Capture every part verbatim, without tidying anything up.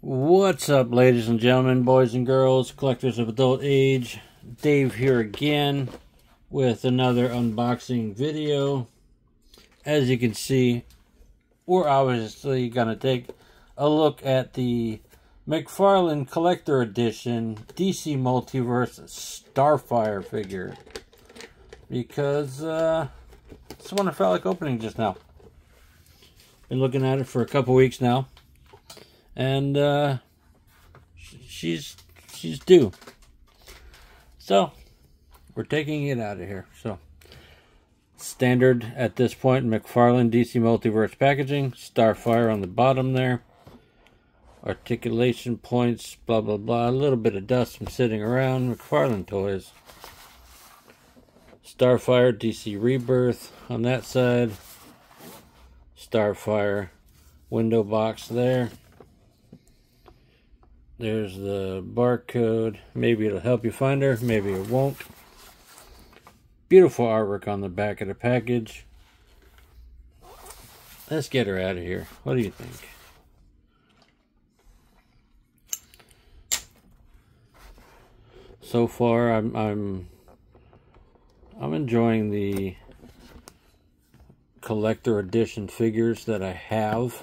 What's up, ladies and gentlemen, boys and girls, collectors of adult age? Dave here again with another unboxing video. As you can see, we're obviously going to take a look at the McFarlane Collector Edition D C Multiverse Starfire figure because uh, it's one that felt like opening just now. Been looking at it for a couple weeks now. And uh, she's she's due, so we're taking it out of here. So standard at this point, McFarlane D C Multiverse packaging, Starfire on the bottom there, articulation points, blah blah blah, a little bit of dust from sitting around. McFarlane Toys, Starfire D C Rebirth on that side, Starfire window box there. There's the barcode. Maybe it'll help you find her. Maybe it won't. Beautiful artwork on the back of the package. Let's get her out of here. What do you think? So far, I'm I'm I'm enjoying the collector edition figures that I have.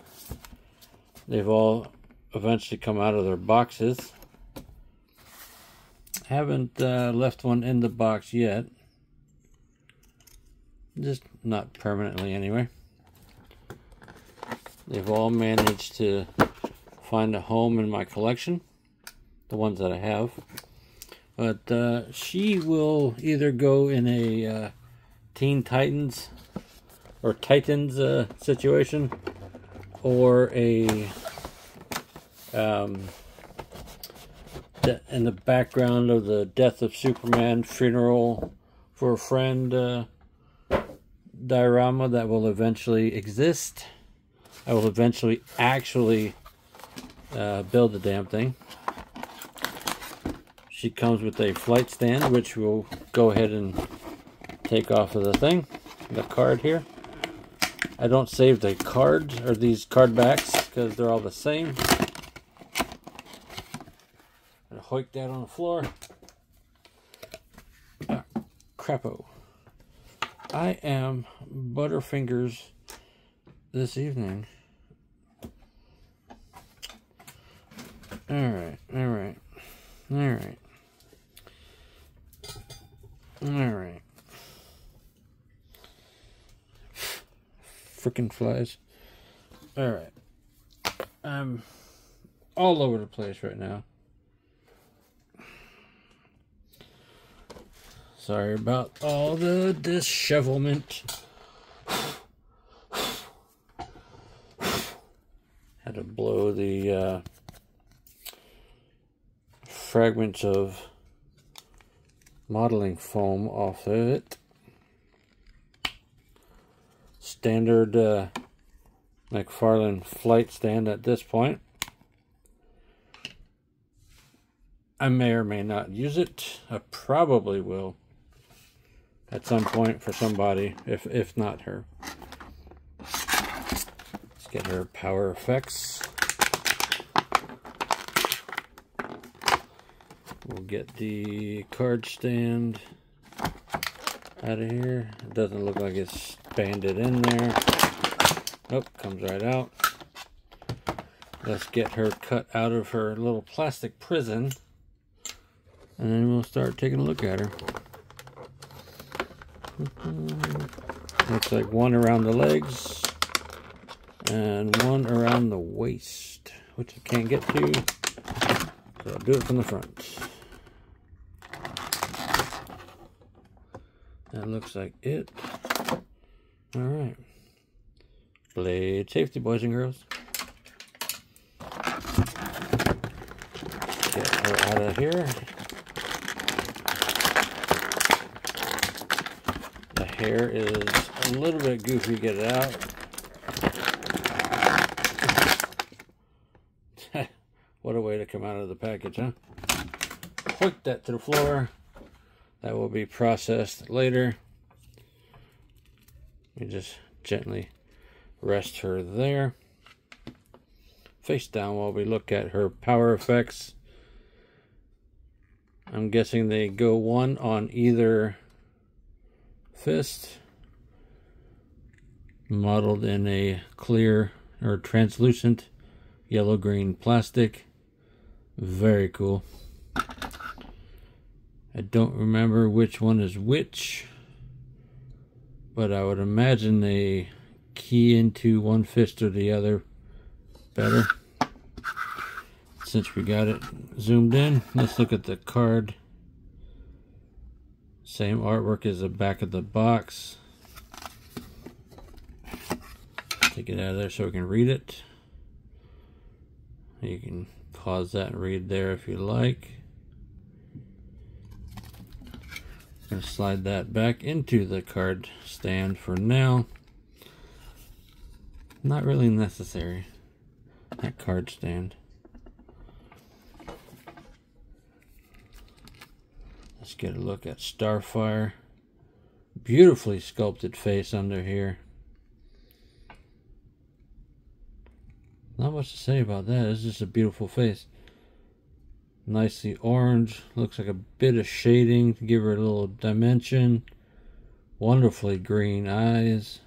They've all eventually come out of their boxes. Haven't uh, left one in the box yet, just not permanently anyway. They've all managed to find a home in my collection, the ones that I have, but uh, she will either go in a uh, Teen Titans or Titans uh, situation, or a Um, the, in the background of the death of Superman funeral for a friend uh, diorama that will eventually exist. I will eventually actually uh, build the damn thing. She comes with a flight stand, which we'll go ahead and take off of the thing, the card here. I don't save the cards or these card backs because they're all the same. Hoik that on the floor. Ah, crapo. I am Butterfingers this evening. Alright, alright, alright. Alright. Frickin' flies. Alright. I'm all over the place right now. Sorry about all the dishevelment. Had to blow the uh, fragments of modeling foam off of it. Standard uh, McFarlane flight stand at this point. I may or may not use it. I probably will at some point for somebody, if if not her. Let's get her power effects. We'll get the card stand out of here. It doesn't look like it's banded in there. Nope, comes right out. Let's get her cut out of her little plastic prison, and then we'll start taking a look at her. Looks like one around the legs and one around the waist, which I can't get to, so I'll do it from the front. That looks like it. Alright. Blade safety, boys and girls. Get her out of here. Hair is a little bit goofy, get it out. What a way to come out of the package, huh? Hook that to the floor. That will be processed later. We just gently rest her there. face down while we look at her power effects. I'm guessing they go one on either fist, modeled in a clear or translucent yellow-green plastic. Very cool. I don't remember which one is which, but I would imagine they key into one fist or the other better. Since we got it zoomed in, let's look at the card. Same artwork as the back of the box. Take it out of there so we can read it. You can pause that and read there if you like. Gonna slide that back into the card stand for now. Not really necessary, that card stand. Let's get a look at Starfire. Beautifully sculpted face under here. Not much to say about that. It's just a beautiful face. Nicely orange, looks like a bit of shading to give her a little dimension. Wonderfully green eyes.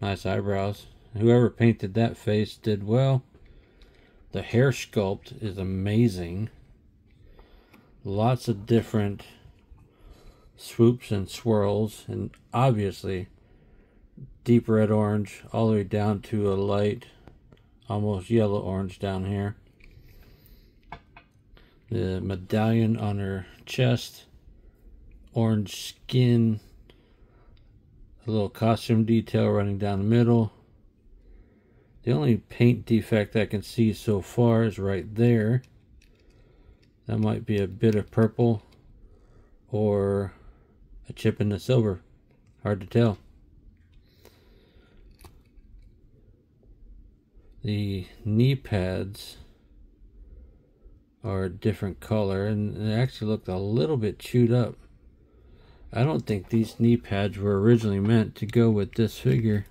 Nice eyebrows. Whoever painted that face did well. The hair sculpt is amazing. Lots of different swoops and swirls, and obviously deep red orange all the way down to a light almost yellow orange down here. The medallion on her chest, orange skin, a little costume detail running down the middle. The only paint defect I can see so far is right there. That might be a bit of purple or a chip in the silver. Hard to tell. The knee pads are a different color, and it actually looked a little bit chewed up. I don't think these knee pads were originally meant to go with this figure.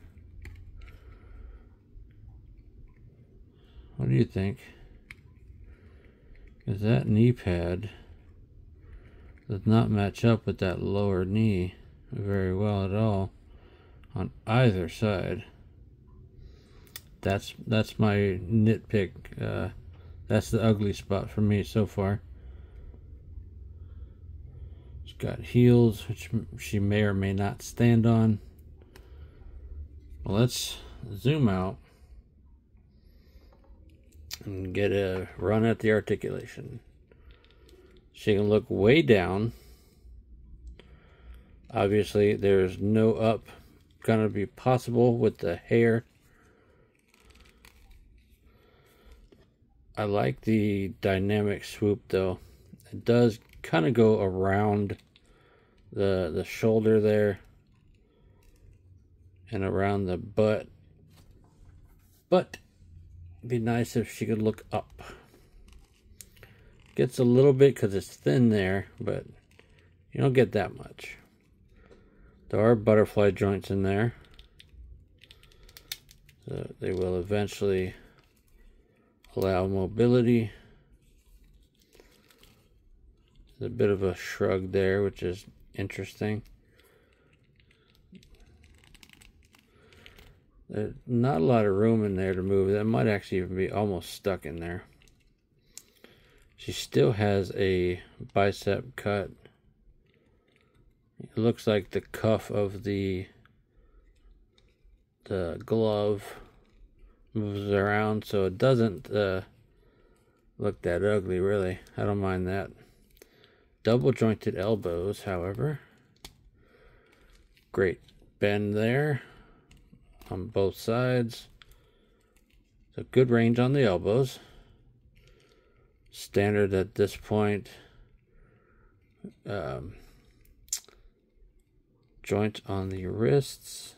What do you think? Because that knee pad does not match up with that lower knee very well at all on either side. That's that's my nitpick. Uh, That's the ugly spot for me so far. She's got heels, which she may or may not stand on. Well, let's zoom out and get a run at the articulation. She can look way down. Obviously, there's no up gonna be possible with the hair. I like the dynamic swoop though. It does kind of go around the the shoulder there and around the butt. But it'd be nice if she could look up. Gets a little bit because it's thin there, but you don't get that much. There are butterfly joints in there, so they will eventually allow mobility. There's a bit of a shrug there, which is interesting. There's not a lot of room in there to move. That might actually even be almost stuck in there. She still has a bicep cut. It looks like the cuff of the the glove moves around, so it doesn't uh, look that ugly, really. I don't mind that. Double jointed elbows, however. Great bend there on both sides. So good range on the elbows. Standard at this point. Um, joint on the wrists.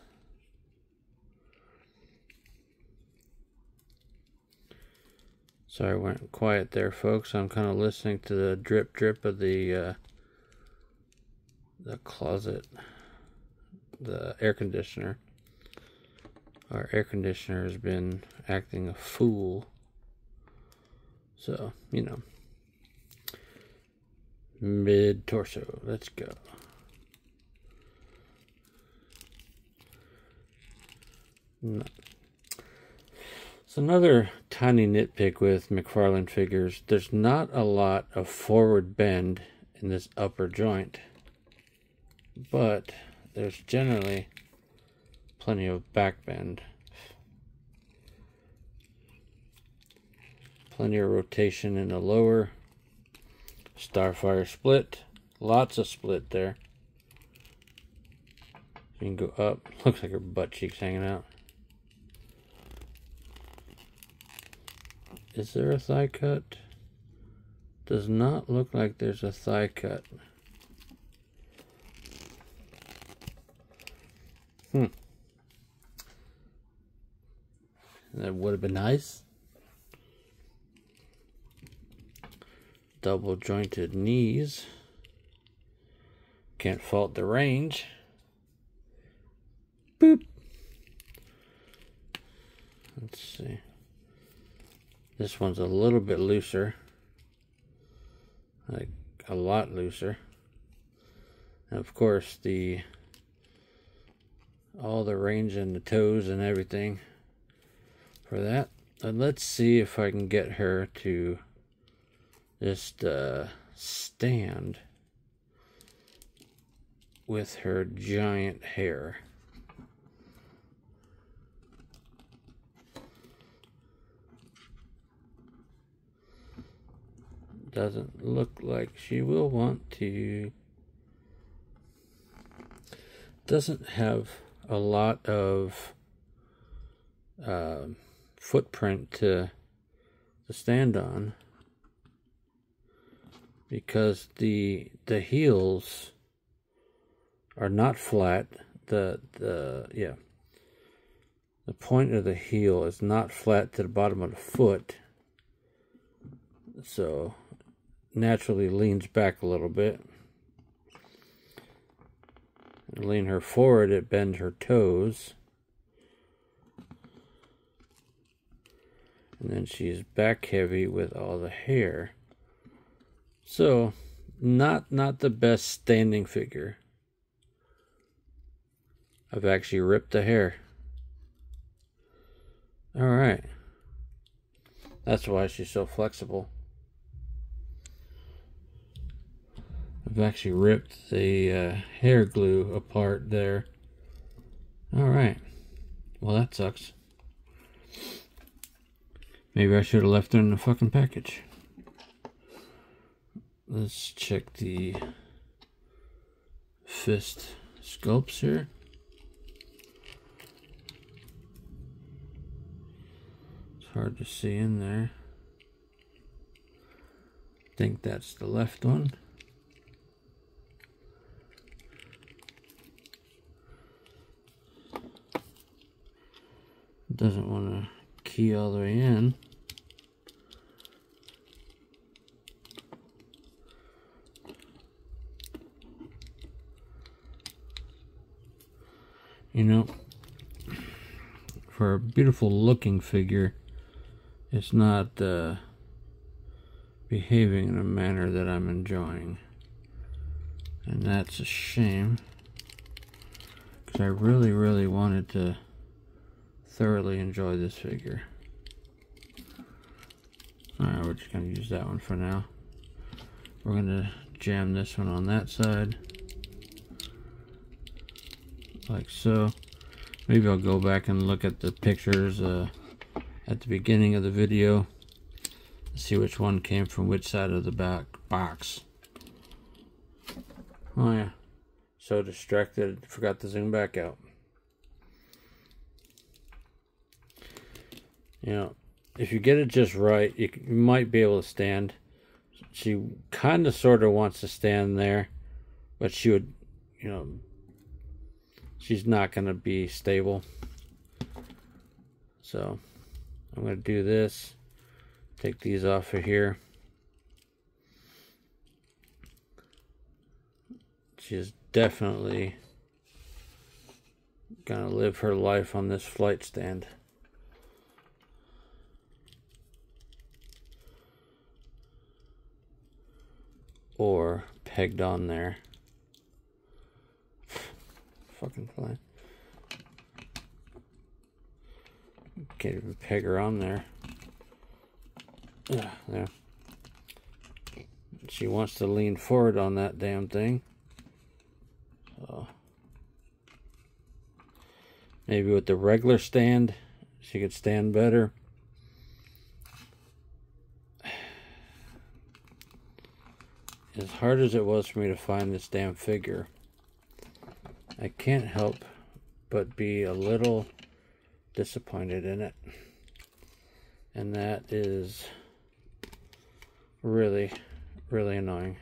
Sorry, I went quiet there, folks. I'm kind of listening to the drip drip of the uh, the closet, the air conditioner. Our air conditioner has been acting a fool. So, you know. Mid-torso. Let's go. No. So another tiny nitpick with McFarlane figures. There's not a lot of forward bend in this upper joint. But there's generally plenty of back bend. Plenty of rotation in the lower. Starfire split. Lots of split there. You can go up. Looks like her butt cheeks hanging out. Is there a thigh cut? Does not look like there's a thigh cut. Hmm. That would have been nice. Double jointed knees. Can't fault the range. Boop. Let's see. This one's a little bit looser. Like a lot looser. And of course the all the range in the toes and everything for that. And let's see if I can get her to just uh, stand with her giant hair. Doesn't look like she will want to. Doesn't have a lot of uh, footprint to, to stand on, because the the heels are not flat. The the yeah. The point of the heel is not flat to the bottom of the foot, so naturally leans back a little bit. Lean her forward, it bends her toes. And then she's back heavy with all the hair. So, not not the best standing figure. I've actually ripped the hair. Alright. That's why she's so flexible. I've actually ripped the uh, hair glue apart there. Alright. Well, that sucks. Maybe I should have left it in the fucking package. Let's check the fist sculpts here. It's hard to see in there. I think that's the left one. Doesn't want to key all the way in. You know, for a beautiful looking figure, it's not uh, behaving in a manner that I'm enjoying. And that's a shame, because I really, really wanted to thoroughly enjoy this figure. Alright, we're just going to use that one for now. We're going to jam this one on that side. Like so. Maybe I'll go back and look at the pictures uh, at the beginning of the video. See which one came from which side of the back box. Oh yeah. So distracted, forgot to zoom back out. You know, if you get it just right, you, you might be able to stand. She kind of sort of wants to stand there, but she would, you know, she's not going to be stable. So I'm going to do this. Take these off of here. She's definitely gonna live her life on this flight stand. Or pegged on there. Fucking fly. Can't even peg her on there. Yeah, yeah. She wants to lean forward on that damn thing. So maybe with the regular stand, she could stand better. As hard as it was for me to find this damn figure, I can't help but be a little disappointed in it. And that is really, really annoying.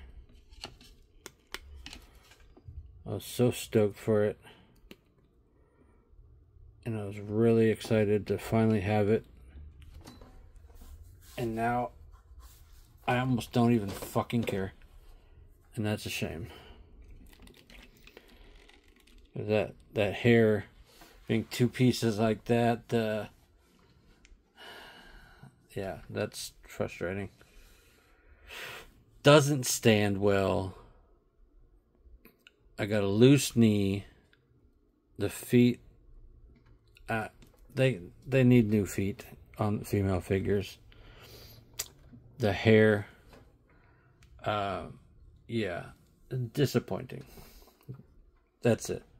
I was so stoked for it. And I was really excited to finally have it. And now I almost don't even fucking care. And that's a shame. That that hair being two pieces like that, uh, yeah, that's frustrating. Doesn't stand well. I got a loose knee. The feet, uh, they they need new feet on female figures. The hair, uh, yeah, disappointing. That's it.